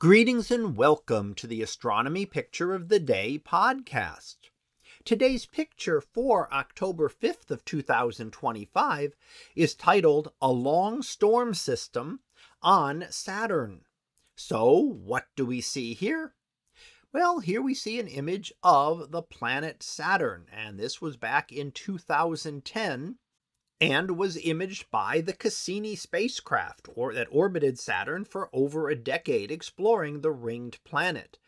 Greetings and welcome to the Astronomy Picture of the Day podcast. Today's picture for October 5th of 2025 is titled A Long Storm System on Saturn. So what do we see here? Well, here we see an image of the planet Saturn, and this was back in 2010 and was imaged by the Cassini spacecraft that orbited Saturn for over a decade, exploring the ringed planet.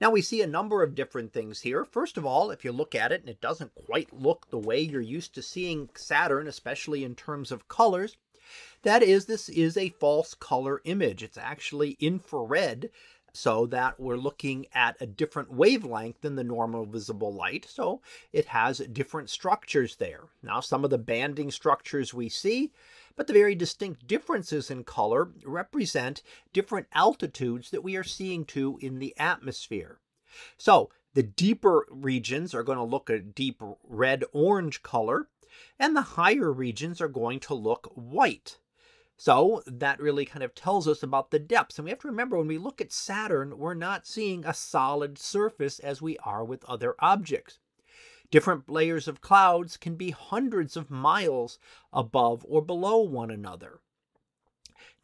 Now we see a number of different things here. First of all, if you look at it and it doesn't quite look the way you're used to seeing Saturn, especially in terms of colors, that is, this is a false color image. It's actually infrared, so that we're looking at a different wavelength than the normal visible light. So it has different structures there. Now, some of the banding structures we see, but the very distinct differences in color represent different altitudes that we are seeing to in the atmosphere. So the deeper regions are going to look a deep red-orange color, and the higher regions are going to look white. So that really kind of tells us about the depths. And we have to remember, when we look at Saturn, we're not seeing a solid surface as we are with other objects. Different layers of clouds can be hundreds of miles above or below one another.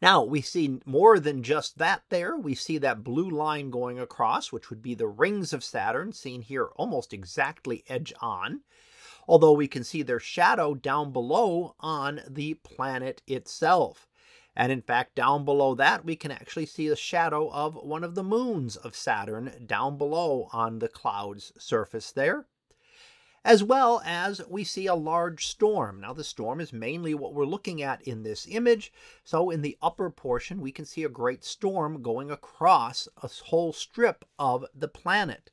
Now, we see more than just that there. We see that blue line going across, which would be the rings of Saturn, seen here almost exactly edge on, although we can see their shadow down below on the planet itself. And in fact, down below that, we can actually see the shadow of one of the moons of Saturn down below on the cloud's surface there, as well as we see a large storm. Now, the storm is mainly what we're looking at in this image. So in the upper portion, we can see a great storm going across a whole strip of the planet.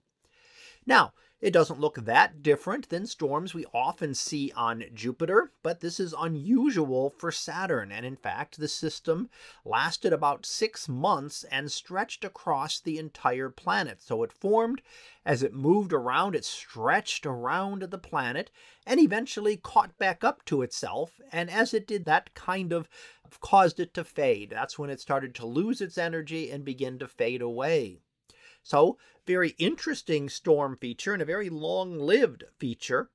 Now, it doesn't look that different than storms we often see on Jupiter, but this is unusual for Saturn. And in fact, the system lasted about 6 months and stretched across the entire planet. So it formed as it moved around, it stretched around the planet and eventually caught back up to itself. And as it did, that kind of caused it to fade. That's when it started to lose its energy and begin to fade away. So very interesting storm feature and a very long-lived feature,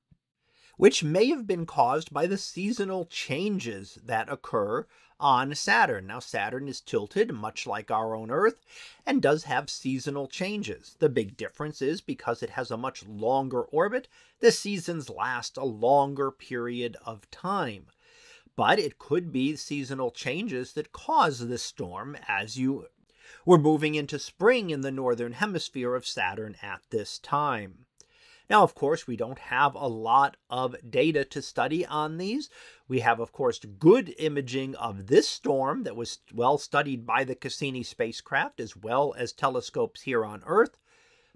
which may have been caused by the seasonal changes that occur on Saturn. Now, Saturn is tilted, much like our own Earth, and does have seasonal changes. The big difference is because it has a much longer orbit, the seasons last a longer period of time. But it could be seasonal changes that cause this storm as we're moving into spring in the northern hemisphere of Saturn at this time. Now, of course, we don't have a lot of data to study on these. We have, of course, good imaging of this storm that was well studied by the Cassini spacecraft, as well as telescopes here on Earth.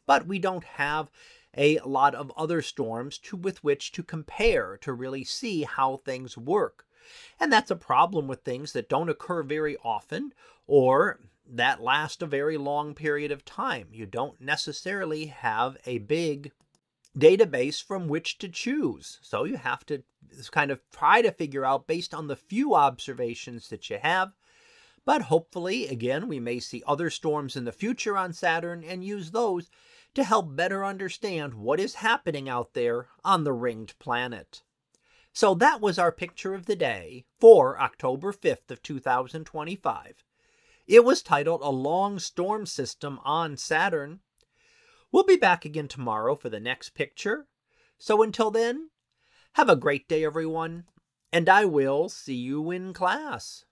But we don't have a lot of other storms with which to compare to really see how things work. And that's a problem with things that don't occur very often or that lasts a very long period of time. You don't necessarily have a big database from which to choose. So you have to kind of try to figure out based on the few observations that you have. But hopefully, again, we may see other storms in the future on Saturn and use those to help better understand what is happening out there on the ringed planet. So that was our picture of the day for October 5th of 2025. It was titled A Long Storm System on Saturn. We'll be back again tomorrow for the next picture. So until then, have a great day, everyone, and I will see you in class.